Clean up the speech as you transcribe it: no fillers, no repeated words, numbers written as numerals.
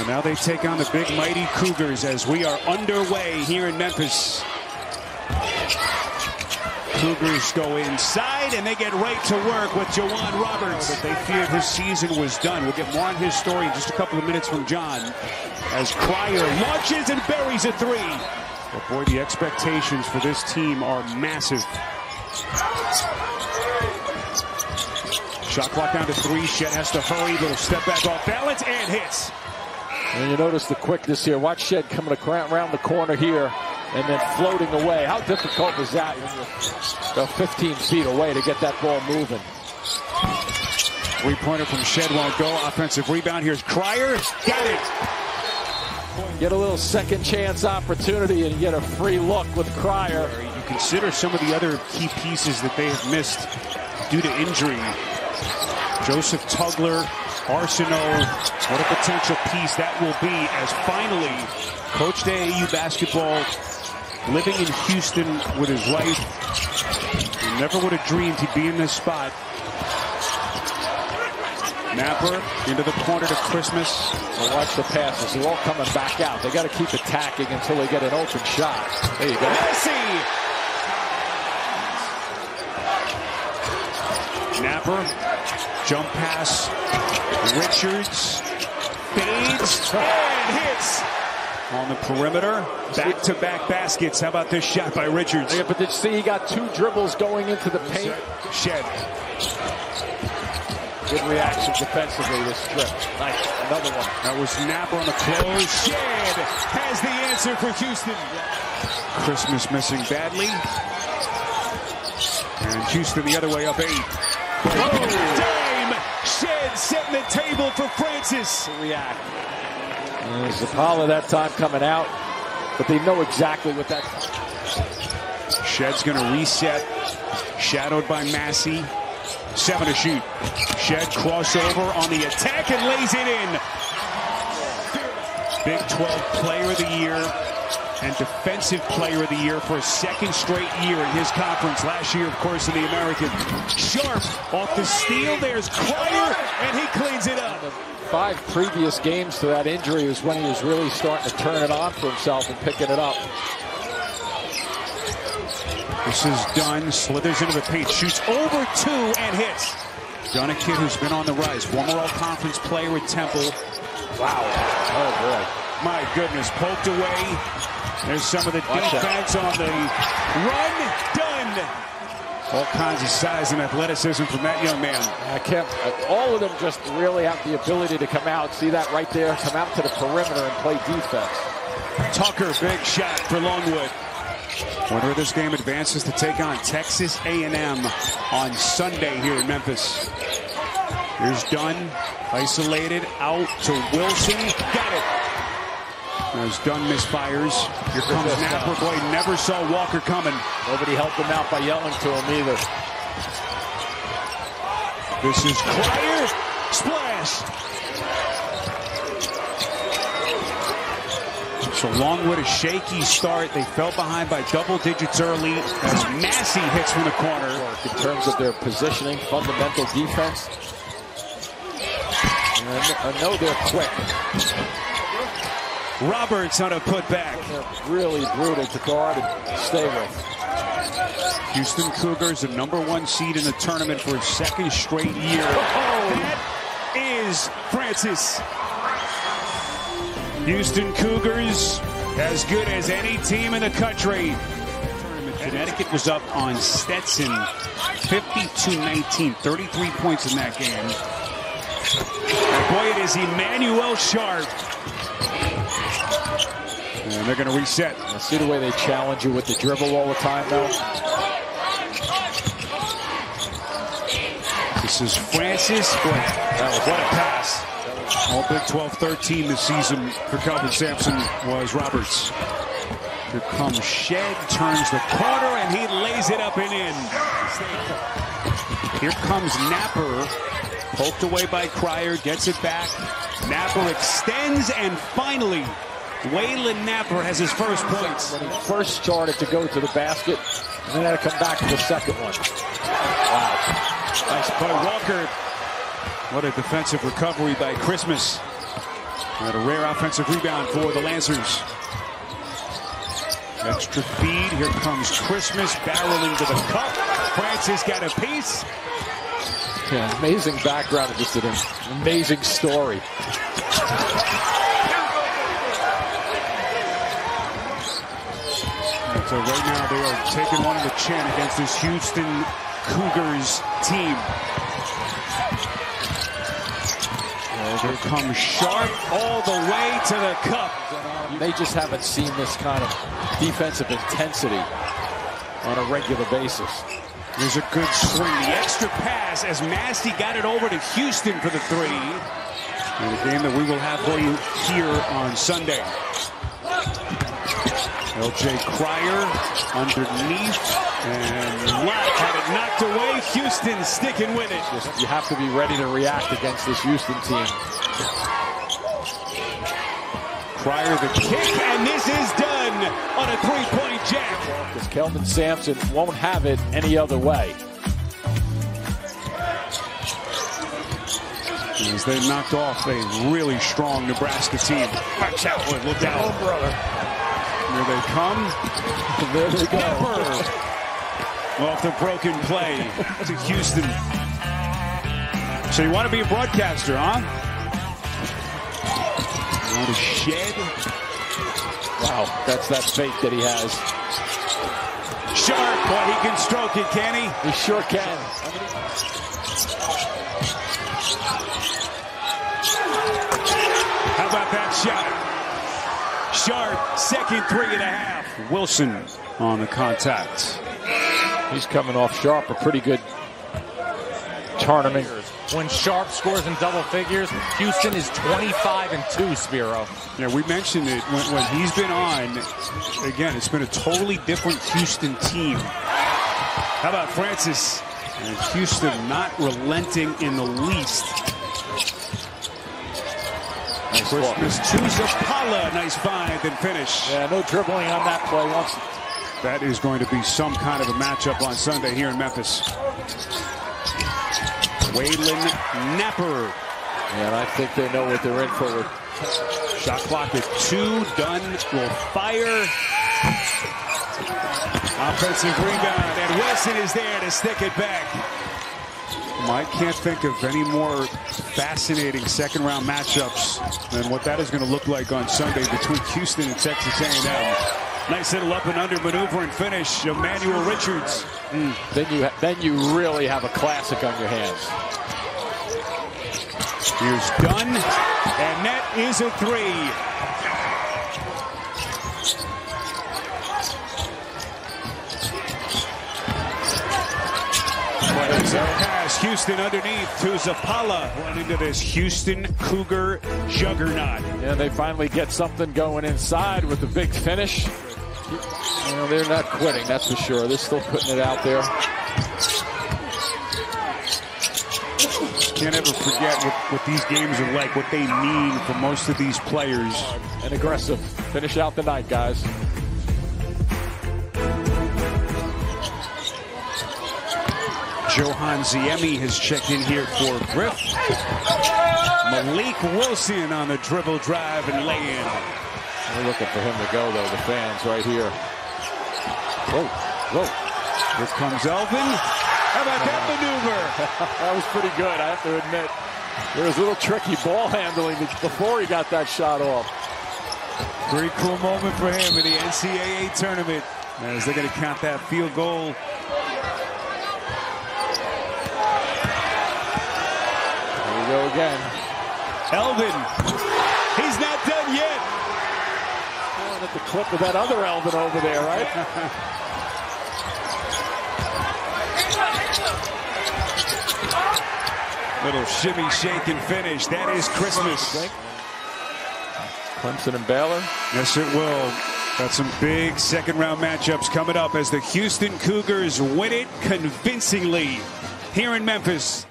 And now they take on the big mighty Cougars as we are underway here in Memphis. Cougars go inside and they get right to work with Juwan Roberts. That they feared his season was done. We'll get more on his story in just a couple of minutes from John as Cryer launches and buries a three. But boy, the expectations for this team are massive. Shot clock down to three. Shed has to hurry. Little step back off balance and hits. And you notice the quickness here. Watch Shed coming around the corner here and then floating away. How difficult is that when you're 15 feet away to get that ball moving? Three-pointer from Shed won't go. Offensive rebound. Here's Cryer. Got it. Get a little second-chance opportunity and get a free look with Cryer. You consider some of the other key pieces that they have missed due to injury. Joseph Tugler, Arsenal, what a potential piece that will be as finally Coach Day AAU basketball, living in Houston with his life. He never would have dreamed he'd be in this spot. Napper into the corner to Christmas. Well, watch the passes. They're all coming back out. They got to keep attacking until they get an open shot. There you go. Massey! Napper, jump pass, Richards, fades, and hits. On the perimeter, back-to-back baskets. How about this shot by Richards? Yeah, but did you see he got two dribbles going into the paint? Shed. Good reaction defensively this trip. Nice, another one. That was Napper on the close. Shed has the answer for Houston. Christmas missing badly. And Houston the other way up eight. Dame Shed setting the table for Francis to react. Zapala that time coming out, but they know exactly what that. Shed's going to reset, shadowed by Massey. Seven to shoot. Shed crossover on the attack and lays it in. Big 12 Player of the Year and Defensive Player of the Year for a second straight year in his conference. Last year, of course, in the American. Sharp off the steal. There's Cryer, and he cleans it up. Five previous games to that injury was when he was really starting to turn it on for himself and picking it up. This is Dunn, slithers into the paint, shoots over two, and hits. Dunn, a kid who's been on the rise. Former All-Conference player with Temple. Wow. Oh, boy. My goodness, poked away. There's some of the defense on the run. Done. All kinds of size and athleticism from that young man. All of them just really have the ability to come out. See that right there? Come out to the perimeter and play defense. Tucker, big shot for Longwood. Winner of this game advances to take on Texas A&M on Sunday here in Memphis. Here's Dunn, isolated, out to Wilson. Got it. As Dunn misfires, here comes Napper. Boy, never saw Walker coming. Nobody helped him out by yelling to him either. This is Cryer. Splash. So Longwood, a shaky start. They fell behind by double digits early as Massey hits from the corner. In terms of their positioning, fundamental defense. I know they're quick. Roberts on a putback. Really brutal to guard and stay with. Houston Cougars, the #1 seed in the tournament for a second straight year. Oh, that is Francis. Houston Cougars, as good as any team in the country. Connecticut was up on Stetson, 52-19, 33 points in that game. And boy, it is Emmanuel Sharp. And they're going to reset. I see the way they challenge you with the dribble all the time, though. This is Francis. Boy, that was what a pass. All Big 12-13 this season for Kelvin Sampson was Roberts. Here comes Shed, turns the corner, and he lays it up and in. Here comes Napper. Poked away by Cryer, gets it back. Napper extends, and finally... Waylon Napier has his first points. When he first started to go to the basket, and then had to come back to the second one. Wow. Nice play. Walker. What a defensive recovery by Christmas. Got a rare offensive rebound for the Lancers. Extra feed. Here comes Christmas barreling to the cup. Francis got a piece. Yeah, amazing background. Just an amazing story. And so right now they are taking one in the chin against this Houston Cougars team. Here comes Sharp all the way to the cup. They just haven't seen this kind of defensive intensity on a regular basis. There's a good swing. The extra pass as Massey got it over to Houston for the three. And a game that we will have for you here on Sunday. LJ Cryer underneath. And Watt had it knocked away. Houston sticking with it. You have to be ready to react against this Houston team. Cryer the kick, and this is done on a three-point jack. Because Kelvin Sampson won't have it any other way. As they knocked off a really strong Nebraska team. Watch out, look out. Oh, brother. Here they come. There they go. Napper. Off the broken play to Houston. So you want to be a broadcaster, huh? What a Shed. Wow, that's that fake that he has. Sharp, but he can stroke it, can he? He sure can. How about that shot? Sharp, second 3.5. Wilson on the contact. He's coming off Sharp, a pretty good tournament. When Sharp scores in double figures, Houston is 25-2, Spiro. Yeah, we mentioned it. When he's been on, again, it's been a totally different Houston team. How about Francis? And Houston not relenting in the least. Nice Christmas to Zapala. Nice find and finish. Yeah, no dribbling on that play once. That is going to be some kind of a matchup on Sunday here in Memphis. Waylon Napier. And I think they know what they're in for. Shot clock at 2. Dunn will fire. Offensive rebound, and Wilson is there to stick it back. I can't think of any more fascinating second-round matchups than what that is going to look like on Sunday between Houston and Texas A&M. Nice little up and under maneuver and finish. Emmanuel Richards. Then you really have a classic on your hands. Here's Dunn, and that is a 3. Pass. Houston underneath to Zapala. Run into this Houston Cougar juggernaut. Yeah, they finally get something going inside with the big finish. Well, they're not quitting, that's for sure. They're still putting it out there. Can't ever forget what these games are like, what they mean for most of these players. And aggressive. Finish out the night, guys. Johan Ziemi has checked in here for Griff. Malik Wilson on the dribble drive and lay-in. They're looking for him to go, though, the fans right here. Whoa, whoa. Here comes Elvin. How about that maneuver? That was pretty good, I have to admit. There was a little tricky ball handling before he got that shot off. Pretty cool moment for him in the NCAA tournament, as they're going to count that field goal. There we go again. Elvin. He's not done yet. At the clip of that other Elvin over there, right? Little shimmy, shake, and finish. That is Christmas. Clemson and Baylor. Yes, it will. Got some big second-round matchups coming up as the Houston Cougars win it convincingly here in Memphis.